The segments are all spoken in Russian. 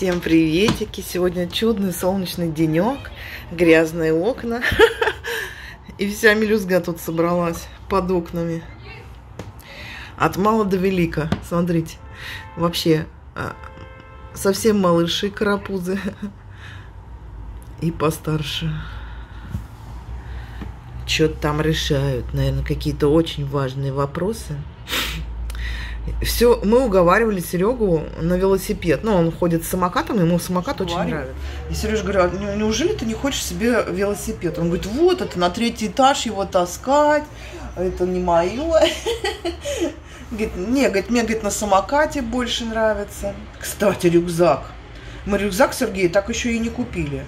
Всем приветики! Сегодня чудный солнечный денек, грязные окна. И вся мелюзга тут собралась под окнами. От мала до велика. Смотрите, вообще совсем малыши карапузы и постарше. Что-то там решают, наверное, какие-то очень важные вопросы. Все, мы уговаривали Серегу на велосипед. Ну, он ходит с самокатом, ему самокат очень нравится. И Сережа говорит: а неужели ты не хочешь себе велосипед? Он говорит: вот, это на третий этаж его таскать, это не мое. Говорит: не, говорит, мне, говорит, на самокате больше нравится. Кстати, рюкзак. Мы рюкзак Сергея так еще и не купили.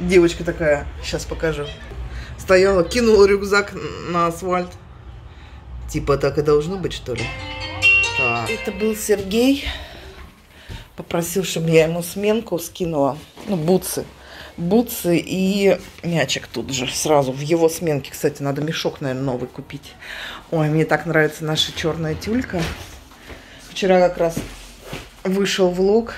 Девочка такая, сейчас покажу. Стояла, кинула рюкзак на асфальт. Типа так и должно быть, что ли? Так. Это был Сергей. Попросил, чтобы я ему сменку скинула. Ну, бутсы. Бутсы и мячик тут же. Сразу в его сменке. Кстати, надо мешок, наверное, новый купить. Ой, мне так нравится наша черная тюлька. Вчера как раз вышел влог.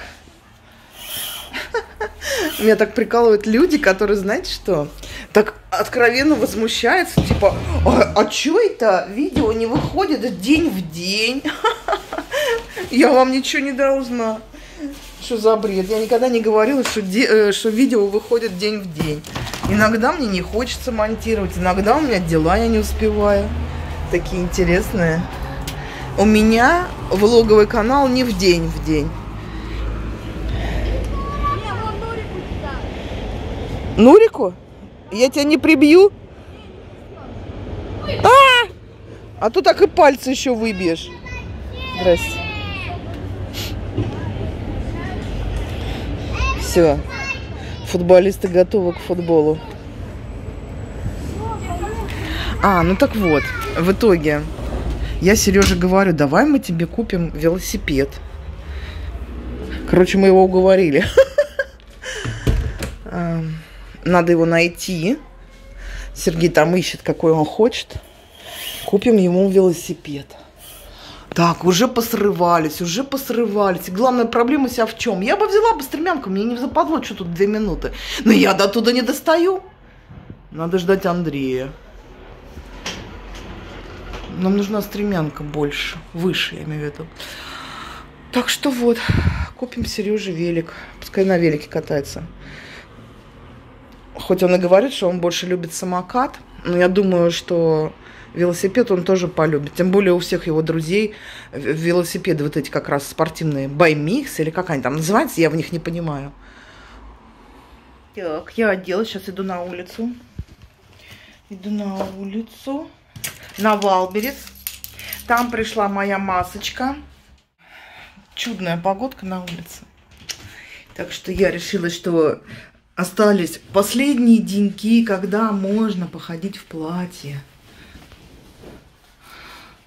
Меня так прикалывают люди, которые, знаете что, так откровенно возмущаются, типа: а чё это видео не выходит день в день? Я вам ничего не должна. Что за бред? Я никогда не говорила, что видео выходит день в день. Иногда мне не хочется монтировать, иногда у меня дела, я не успеваю. Такие интересные. У меня влоговый канал не в день в день. Нурику? Я тебя не прибью? А то так и пальцы еще выбьешь. Здрасте. Все. Футболисты готовы к футболу. Ну так вот. В итоге я Сереже говорю: давай мы тебе купим велосипед. Короче, мы его уговорили. Надо его найти. Сергей там ищет, какой он хочет. Купим ему велосипед. Так, уже посрывались. И главная проблема у себя в чем? Я бы взяла бы стремянку, мне не западло, что тут 2 минуты. Но я до туда не достаю. Надо ждать Андрея. Нам нужна стремянка больше. Выше, я имею в виду. Так что вот, купим Сереже велик. Пускай на велике катается. Хоть он и говорит, что он больше любит самокат, но я думаю, что велосипед он тоже полюбит. Тем более у всех его друзей велосипеды вот эти как раз спортивные, баймикс или как они там называются, я в них не понимаю. Так, я оделась, сейчас иду на улицу. На Валберес. Там пришла моя масочка. Чудная погодка на улице. Так что я решила, что... остались последние деньки, когда можно походить в платье.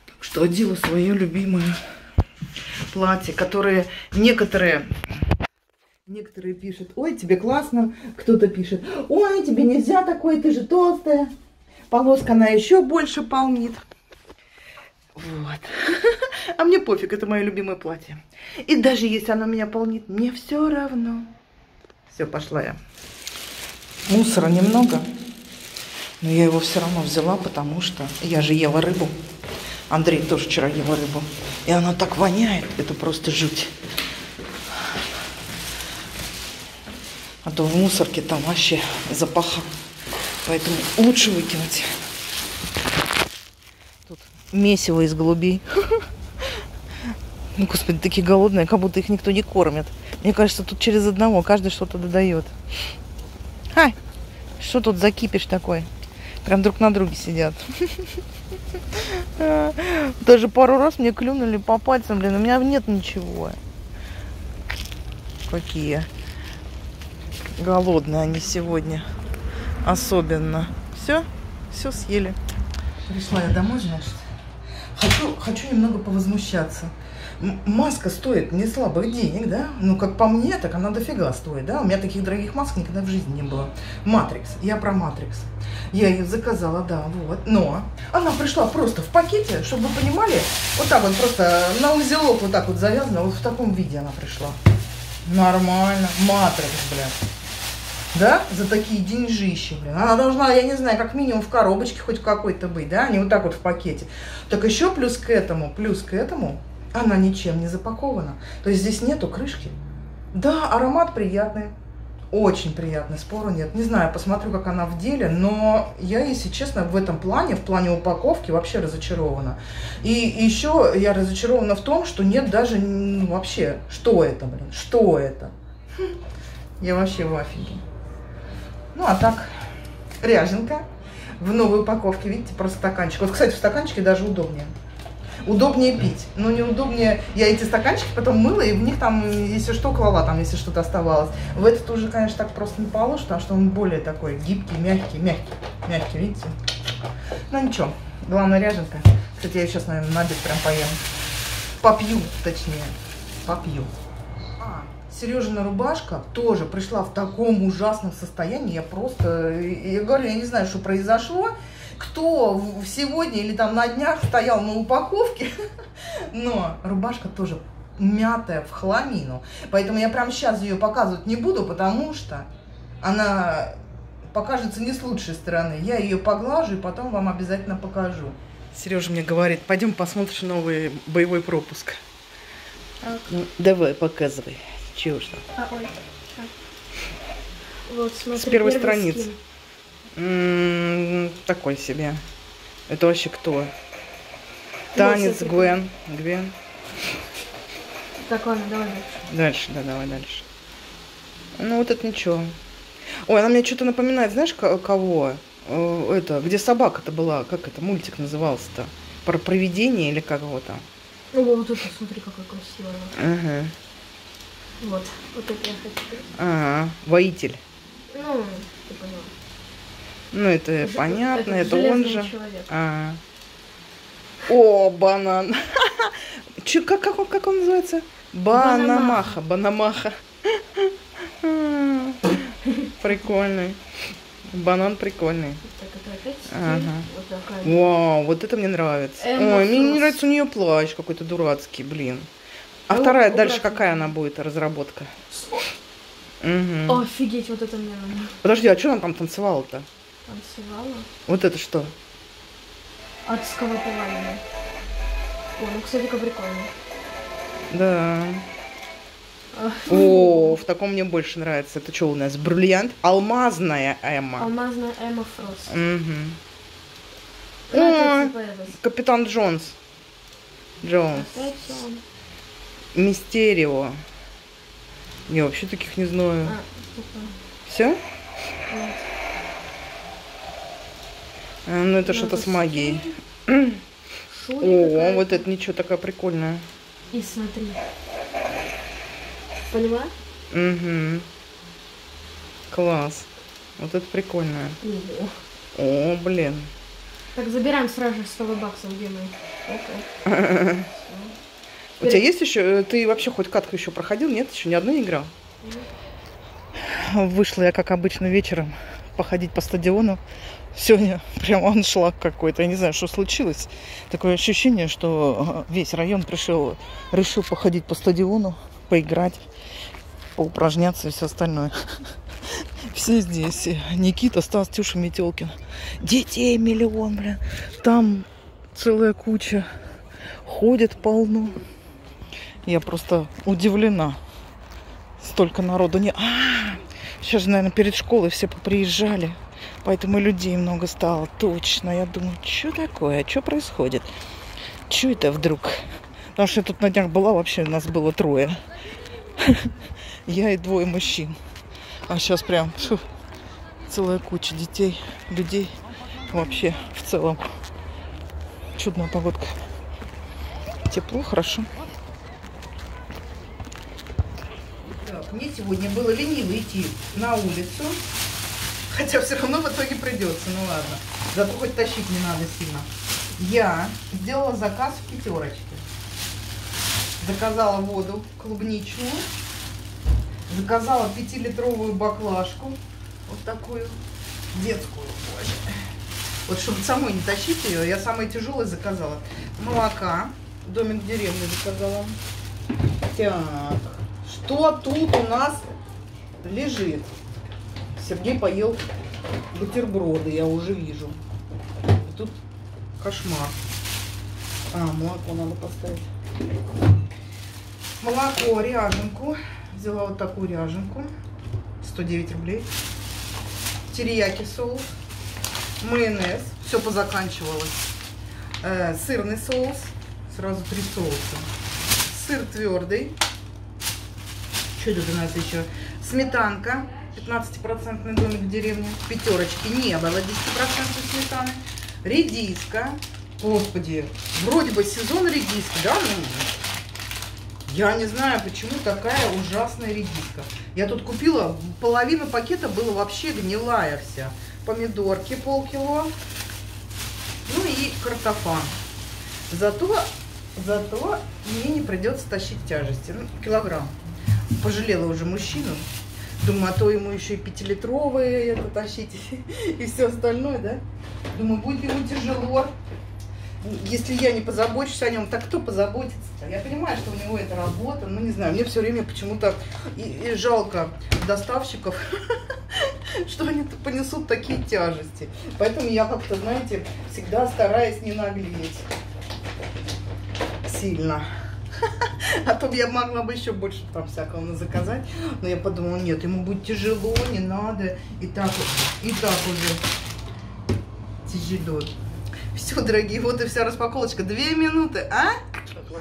Так что одела свое любимое платье, которое некоторые пишут: ой, тебе классно, кто-то пишет: ой, тебе нельзя такое, ты же толстая. Полоска она еще больше полнит. Вот. А мне пофиг, это мое любимое платье. И даже если оно меня полнит, мне все равно. Все, пошла я. Мусора немного, но я его все равно взяла, потому что я же ела рыбу. Андрей тоже вчера ел рыбу. И она так воняет, это просто жуть. А то в мусорке там вообще запаха. Поэтому лучше выкинуть. Тут месиво из голубей. Ну, господи, такие голодные, как будто их никто не кормит. Мне кажется, тут через одного каждый что-то додает. Ай, что тут за кипиш такой? Прям друг на друге сидят. Даже пару раз мне клюнули по пальцам, блин, у меня нет ничего. Какие голодные они сегодня. Особенно. Все, все съели. Пришла я домой, значит. Хочу немного повозмущаться. маска стоит не слабых денег, да? Ну, как по мне, так она дофига стоит, да? У меня таких дорогих масок никогда в жизни не было. Матрикс. Я про Матрикс. Я ее заказала, да, вот. Но она пришла просто в пакете, чтобы вы понимали, вот так вот просто на узелок вот так вот завязана, вот в таком виде она пришла. Нормально. Матрикс, блядь. Да, за такие деньжищи, блин. Она должна, я не знаю, как минимум в коробочке хоть какой-то быть, да, а не вот так вот в пакете. Так еще плюс к этому, она ничем не запакована. То есть здесь нету крышки. Да, аромат приятный. Очень приятный, спору нет. Не знаю, посмотрю, как она в деле, но я, если честно, в этом плане, в плане упаковки вообще разочарована. И еще я разочарована в том, что нет даже, ну, вообще, что это, блин, что это? Я вообще в афиге. Ну, а так, ряженка в новой упаковке, видите, про стаканчик. Вот, кстати, в стаканчике даже удобнее. Удобнее пить, но неудобнее. Я эти стаканчики потом мыла, и в них там, если что, клала, там, если что-то оставалось. В этот уже, конечно, так просто не положишь, потому что он более такой гибкий, мягкий, видите? Ну, ничего, главное, ряженка. Кстати, я сейчас, наверное, на обед прям поем. Попью. Сережина рубашка тоже пришла в таком ужасном состоянии. Я говорю, я не знаю, что произошло. Кто сегодня или там на днях стоял на упаковке, но рубашка тоже мятая в хламину. Поэтому я прям сейчас ее показывать не буду, потому что она покажется не с лучшей стороны. Я ее поглажу и потом вам обязательно покажу. Сережа мне говорит, пойдем посмотришь новый боевой пропуск. Так. Давай, показывай. Чего ж там? Вот, смотри, с первой страницы. Такой себе. Это вообще кто? Танец, Гвен. Так, ладно, давай дальше. Давай дальше. Ну, вот это ничего. Ой, она мне что-то напоминает, знаешь, кого? Это, где собака-то была? Как это, мультик назывался-то? Про привидение или как его там? Вот это, смотри, какая красивая. Ага. Вот это я хочу. Ага, воитель. Ну, ты поняла. Ну, это понятно, это он же. Ага. О, банан. Как он называется? Банамаха. Прикольный. Банан прикольный. Ага. Вау, вот это мне нравится. Ой, мне не нравится у нее плащ какой-то дурацкий, блин. А вторая дальше какая она будет, разработка? Угу. Офигеть, вот это мне нравится. Подожди, а что она там танцевала-то? Вот это что? Адского пламени. О, ну, кстати-ка, прикольно. Да. О, в таком мне больше нравится. Это что у нас? Бриллиант? Алмазная Эмма. Алмазная Эмма Фрост. Угу. О, Капитан Джонс. Мистерио. Я вообще таких не знаю. Все? Ну, это что-то с магией. О, вот это ничего, такая прикольная. И смотри. Поняла? Угу. Класс. Вот это прикольная. О, блин. Так, забираем сразу же 100 баксов, где мы. У тебя есть еще? Ты вообще хоть катку еще проходил? Нет, еще ни одной не играл? Вышла я, как обычно, вечером походить по стадиону. Сегодня прям аншлаг какой-то. Я не знаю, что случилось. Такое ощущение, что весь район решил походить по стадиону, поиграть, поупражняться и все остальное. Все здесь. Никита, Стас, Тюша, Метелкин. Детей миллион, блин. Там целая куча. Ходит полно. Я просто удивлена. Столько народу не... Сейчас же, наверное, перед школой все поприезжали. Поэтому людей много стало. Точно. Я думаю, что такое? Что происходит? Что это вдруг? Потому что я тут на днях была, вообще нас было трое. Я и двое мужчин. А сейчас прям целая куча детей, людей. Вообще, в целом. Чудная погодка. Тепло, хорошо. Так, мне сегодня было лениво идти на улицу. Хотя все равно в итоге придется, ну ладно. Зато хоть тащить не надо сильно. Я сделала заказ в Пятёрочке. Заказала воду клубничную. Заказала 5-литровую баклажку. Вот такую детскую. Вот чтобы самой не тащить ее, я самое тяжелое заказала. Молока. Домик в деревне заказала. Так. Что тут у нас лежит? Сергей поел бутерброды, я уже вижу. Тут кошмар. А, молоко надо поставить. Молоко, ряженку. Взяла вот такую ряженку. 109 рублей. Терияки соус. Майонез. Все позаканчивалось. Сырный соус. Сразу 3 соуса. Сыр твердый. Что тут у нас еще? Сметанка. 15% домик в деревне. В Пятёрочке не было 10% сметаны. Редиска. Господи, вроде бы сезон редиски, да? Ну, я не знаю, почему такая ужасная редиска. Я тут купила, половина пакета была вообще гнилая вся. Помидорки полкило. Ну и картофан. Зато мне не придется тащить тяжести. Ну, килограмм. Пожалела уже мужчину. Думаю, а то ему еще и 5-литровые это тащить и все остальное, да? Думаю, будет ему тяжело. Если я не позабочусь о нем, так кто позаботится-то? Я понимаю, что у него это работа, но не знаю, мне все время почему-то и жалко доставщиков, что они понесут такие тяжести. Поэтому я как-то, знаете, всегда стараюсь не наглеть сильно. А то я могла бы еще больше там всякого заказать. Но я подумала, нет, ему будет тяжело, не надо. И так уже тяжело. Все, дорогие, вот и вся распаковочка. 2 минуты, а?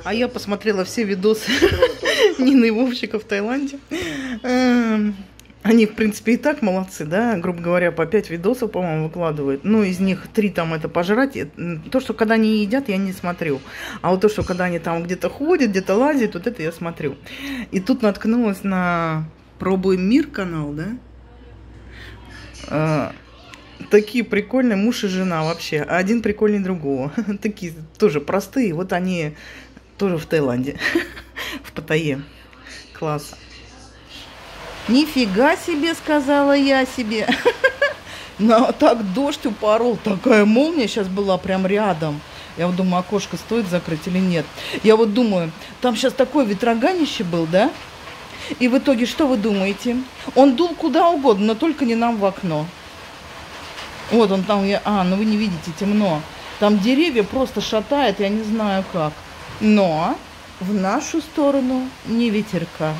А я посмотрела все видосы Нины и Вовщика в Таиланде. Они, в принципе, и так молодцы, да, грубо говоря, по 5 видосов, по-моему, выкладывают. Ну, из них 3 там это пожрать. То, что когда они едят, я не смотрю. А вот то, что когда они там где-то ходят, где-то лазят, вот это я смотрю. И тут наткнулась на «Пробуй Мир» канал, да? Такие прикольные муж и жена вообще. Один прикольнее другого. Такие тоже простые. Вот они тоже в Таиланде. В Паттайе. Класс. Нифига себе, сказала я себе. Но так дождь упорол. Такая молния сейчас была прям рядом. Я вот думаю, окошко стоит закрыть или нет. Я вот думаю, там сейчас такое ветроганище был, да? И в итоге, что вы думаете? Он дул куда угодно, но только не нам в окно. Вот он там, ну вы не видите, темно. Там деревья просто шатает, я не знаю как. Но в нашу сторону не ветерка.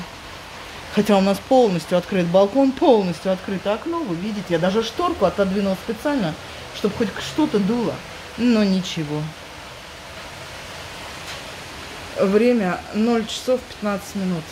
Хотя у нас полностью открыт балкон, полностью открыто окно, вы видите. Я даже шторку отодвинула специально, чтобы хоть что-то дуло. Но ничего. Время 0 часов 15 минут.